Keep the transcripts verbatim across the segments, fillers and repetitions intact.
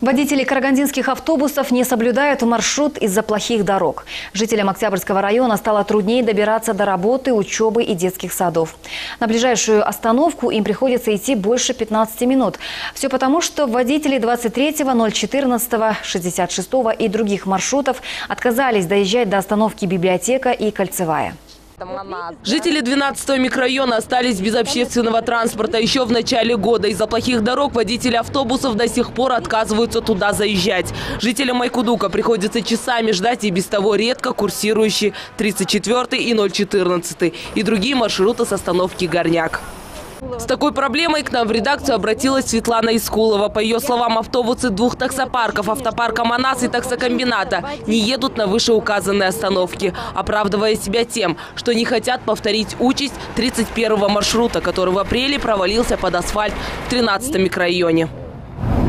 Водители карагандинских автобусов не соблюдают маршрут из-за плохих дорог. Жителям Октябрьского района стало труднее добираться до работы, учебы и детских садов. На ближайшую остановку им приходится идти больше пятнадцати минут. Все потому, что водители двадцать третьего, ноль четырнадцатого, шестьдесят шестого и других маршрутов отказались доезжать до остановки Библиотека и Кольцевая. Жители двенадцатого микрорайона остались без общественного транспорта еще в начале года. Из-за плохих дорог водители автобусов до сих пор отказываются туда заезжать. Жителям Майкудука приходится часами ждать и без того редко курсирующие тридцать четвёртый и ноль четырнадцатый и другие маршруты с остановки Горняк. С такой проблемой к нам в редакцию обратилась Светлана Искулова. По ее словам, автобусы двух таксопарков, автопарка «Манас» и таксокомбината, не едут на вышеуказанные остановки, оправдывая себя тем, что не хотят повторить участь тридцать первого маршрута, который в апреле провалился под асфальт в тринадцатом микрорайоне.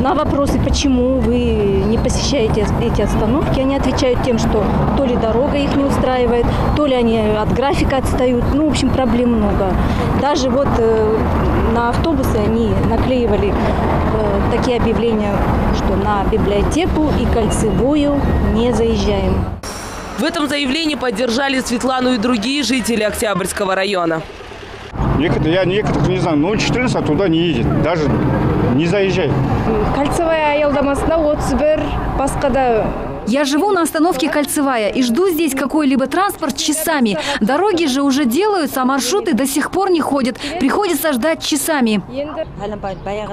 На вопросы, почему вы не посещаете эти остановки, они отвечают тем, что то ли дорога их не устраивает, то ли они от графика отстают. Ну, в общем, проблем много. Даже вот на автобусы они наклеивали такие объявления, что на Библиотеку и Кольцевую не заезжаем. В этом заявлении поддержали Светлану и другие жители Октябрьского района. Я некоторых не знаю, но ноль четырнадцать туда не едет, даже не заезжай. Кольцевая аялдамасына отыз бір баскада. Я живу на остановке Кольцевая и жду здесь какой-либо транспорт часами. Дороги же уже делаются, а маршруты до сих пор не ходят. Приходится ждать часами.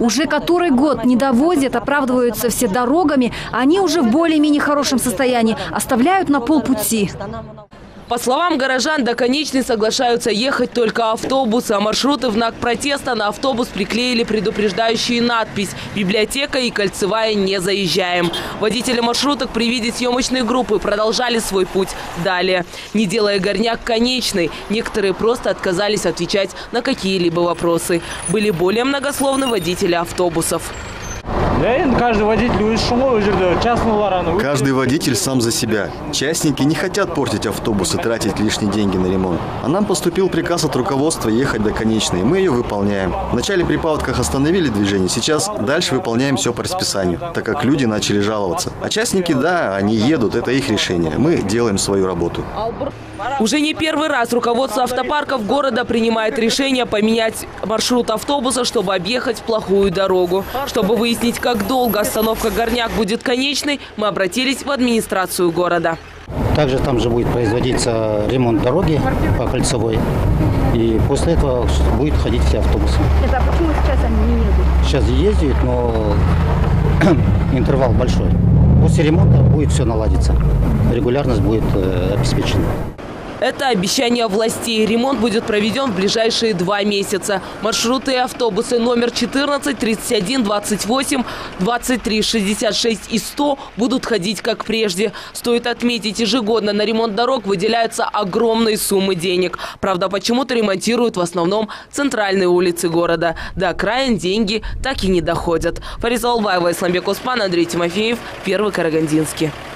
Уже который год не довозят, оправдываются все дорогами. Они уже в более-менее хорошем состоянии, оставляют на полпути. По словам горожан, до конечной соглашаются ехать только автобусы, а маршруты в знак протеста на автобус приклеили предупреждающие надпись «Библиотека и Кольцевая не заезжаем». Водители маршруток при виде съемочной группы продолжали свой путь далее. Не делая Горняк конечной, некоторые просто отказались отвечать на какие-либо вопросы. Были более многословны водители автобусов. Каждый водитель сам за себя. Частники не хотят портить автобус и тратить лишние деньги на ремонт. А нам поступил приказ от руководства ехать до конечной. Мы ее выполняем. Вначале при паводках остановили движение. Сейчас дальше выполняем все по расписанию, так как люди начали жаловаться. А частники, да, они едут. Это их решение. Мы делаем свою работу. Уже не первый раз руководство автопарков города принимает решение поменять маршрут автобуса, чтобы объехать плохую дорогу. Чтобы выяснить, как долго остановка Горняк будет конечной, мы обратились в администрацию города. Также там же будет производиться ремонт дороги по Кольцевой. И после этого будет ходить все автобусы. Это почему сейчас они не едут? Сейчас ездят, но интервал большой. После ремонта будет все наладиться. Регулярность будет обеспечена. Это обещание властей. Ремонт будет проведен в ближайшие два месяца. Маршруты и автобусы номер четырнадцать, тридцать один, двадцать восемь, двадцать три, шестьдесят шесть и сто будут ходить как прежде. Стоит отметить, ежегодно на ремонт дорог выделяются огромные суммы денег. Правда, почему-то ремонтируют в основном центральные улицы города. До окраин деньги так и не доходят. Вайвай, Исламбек Оспан, Андрей Тимофеев, Первый Карагандинский.